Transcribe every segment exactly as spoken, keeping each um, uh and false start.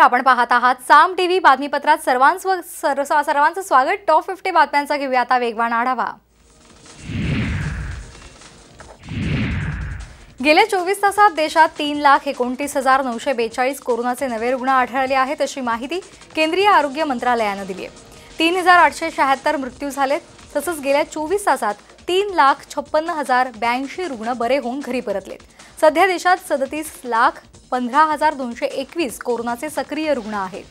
आपण पाहत आहात साम टीव्ही बातमीपत्रात सर्वांचं सर्वांचं स्वागत। टॉप फिफ्टी बातम्यांचा घेऊया आता वेगवान आढावा। गेल्या चोवीस तासात देशात तीन लाख एकोणतीस हजार नऊशे बेचाळीस कोरोनाचे नवे रुग्ण आढळले आहेत अशी माहिती केंद्रीय आरोग्य मंत्रालयाने दिली आहे। तीन हजार आठशे शहात्तर मृत्यू झाले तसंच गेल्या चोवीस तासात तीन लाख छप्पन्न हजार ब्याऐंशी रुग्ण बरे होऊन घरी परतलेत। सध्या देशात सदतीस लाख पंधरा हजार दोनशे एकवीस कोरोनाचे सक्रिय रुग्ण आहेत।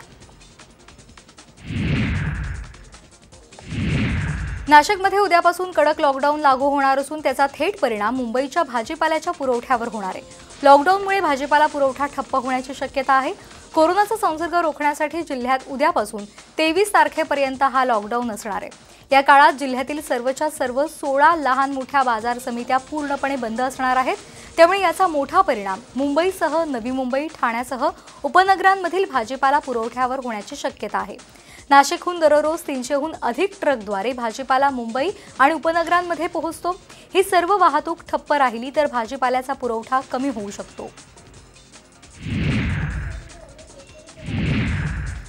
नाशिकमध्ये उद्यापासून कडक लॉकडाऊन लागू होणार असून त्याचा थेट परिणाम मुंबईच्या भाजीपाल्याच्या पुरवठ्यावर होणार आहे। लॉकडाऊनमुळे भाजीपाला पुरवठा ठप्प होण्याची शक्यता आहे। कोरोनाचा संसर्ग रोखण्यासाठी जिल्ह्यात उद्यापासून तेवीस तारखेपर्यंत हा लॉकडाऊन असणार आहे। या काळात जिल्ह्यातील सर्वच्या सर्व सोळा लहान मोठ्या बाजार समित्या पूर्णपणे बंद असणार आहेत। त्यामुळे याचा मोठा परिणाम मुंबईसह नवी मुंबई ठाण्यासह उपनगरांमधील भाजीपाला पुरवठ्यावर होण्याची शक्यता आहे। नाशिकहून दररोज तीनशेहून अधिक ट्रकद्वारे भाजीपाला मुंबई आणि उपनगरांमध्ये पोहोचतो। ही सर्व वाहतूक ठप्प राहिली तर भाजीपाल्याचा पुरवठा कमी होऊ शकतो।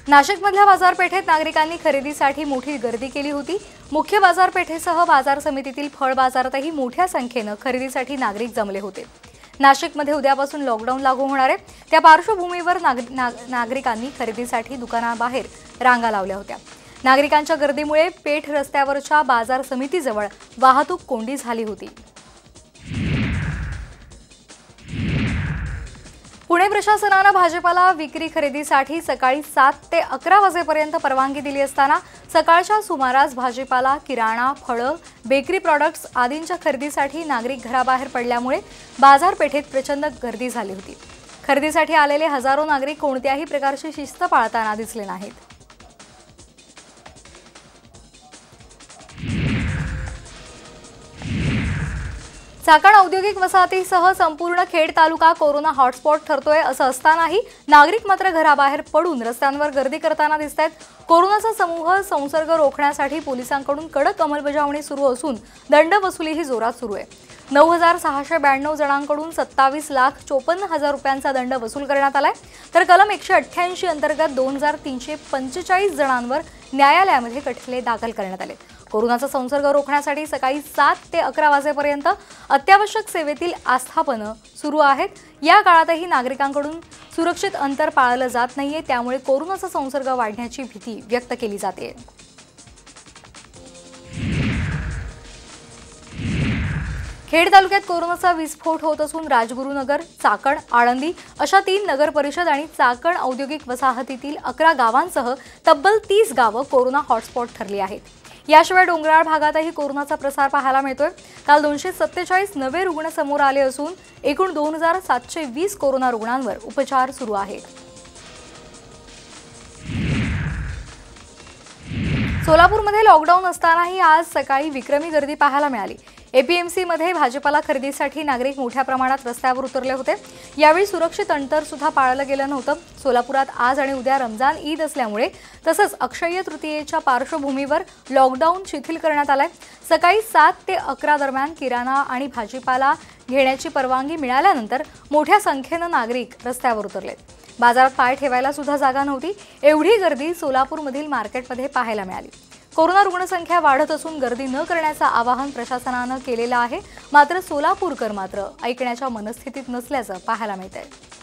नाशिकमधल्या बाजारपेठेत नागरिकांनी खरेदीसाठी मोठी गर्दी केली होती। मुख्य बाजारपेठेसह बाजार समितीतील फळ बाजारातही मोठ्या संख्येने खरेदीसाठी नागरिक जमले होते। नाशिकमध्ये उद्यापासून लॉकडाऊन लागू होणार आहे त्या पार्श्वभूमीवर नागरिकांनी खरेदीसाठी दुकानाबाहेर रांगा लावल्या होत्या। नागरिकांच्या गर्दीमुळे पेठ रस्त्यावरच्या बाजार समितीजवळ वाहतूक कोंडी झाली होती। पुणे प्रशासनाने भाजीपाला विक्री खरेदीसाठी सकाळी सात ते अकरा वाजेपर्यंत परवानगी दिली असताना सकाळच्या सुमारास भाजीपाला किराणा फळं बेकरी प्रॉडक्ट्स आदींच्या खरेदीसाठी नागरिक घराबाहेर पडल्यामुळे बाजारपेठेत प्रचंड गर्दी झाली होती। खरेदीसाठी आलेले हजारो नागरिक कोणत्याही प्रकारची शिस्त पाळताना दिसले नाहीत। चाकण औद्योगिक वसाहतीसह संपूर्ण खेड तालुका कोरोना हॉटस्पॉट ठरतोय असं असतानाही नागरिक मात्र घराबाहेर पडून रस्त्यांवर गर्दी करताना दिसत आहेत। कोरोनाचा समूह संसर्ग रोखण्यासाठी पोलिसांकडून कडक अंमलबजावणी सुरू असून दंड वसुलीही जोरात सुरू आहे। नऊ हजार सहाशे ब्याण्णव जणांकडून सत्तावीस लाख चोपन्न हजार रुपयांचा दंड वसूल करण्यात आलाय तर कलम एकशे अठ्ठ्याऐंशी अंतर्गत दोन हजार तीनशे पंचेचाळीस जणांवर न्यायालयामध्ये खटले दाखल करण्यात आले। कोरोनाचा संसर्ग रोखण्यासाठी सकाळी सात ते अकरा वाजेपर्यंत अत्यावश्यक सेवेतील आस्थापनं सुरू आहेत। या काळातही नागरिकांकडून सुरक्षित अंतर पाळलं जात नाहीये त्यामुळे कोरोनाचा संसर्ग वाढण्याची भीती व्यक्त केली जाते। खेड तालुक्यात कोरोनाचा विस्फोट होत असून राजगुरुनगर चाकण आळंदी अशा तीन नगर परिषद आणि चाकण औद्योगिक वसाहतीतील अकरा गावांसह तब्बल तीस गावं कोरोना हॉटस्पॉट ठरली आहेत। याशिवाय डोंगराळ भागातही कोरोनाचा प्रसार पाहायला मिळतोय। काल दोनशे सत्तेचाळीस नवे रुग्ण समोर आले असून एकूण दोन हजार सातशे वीस कोरोना रुग्णांवर उपचार सुरू आहेत। सोलापूरमध्ये लॉकडाऊन असतानाही आज सकाळी विक्रमी गर्दी पाहायला मिळाली। एपीएमसीमध्ये भाजीपाला खरेदीसाठी नागरिक मोठ्या प्रमाणात रस्त्यावर उतरले होते। यावेळी सुरक्षित अंतर सुद्धा पाळलं गेलं नव्हतं। सोलापुरात आज आणि उद्या रमजान ईद असल्यामुळे तसंच अक्षय तृतीयेच्या पार्श्वभूमीवर लॉकडाऊन शिथिल करण्यात आलाय। सकाळी सात ते अकरा दरम्यान किराणा आणि भाजीपाला घेण्याची परवानगी मिळाल्यानंतर मोठ्या संख्येनं नागरिक रस्त्यावर उतरलेत। बाजारात पाय ठेवायला सुद्धा जागा नव्हती। एवढी गर्दी सोलापूरमधील मार्केटमध्ये पाहायला मिळाली। कोरोना रुग्णसंख्या वाढत असून गर्दी न करण्याचं आवाहन प्रशासनानं केलेलं आहे मात्र सोलापूरकर मात्र ऐकण्याच्या मनस्थितीत नसल्याचं पाहायला मिळतंय।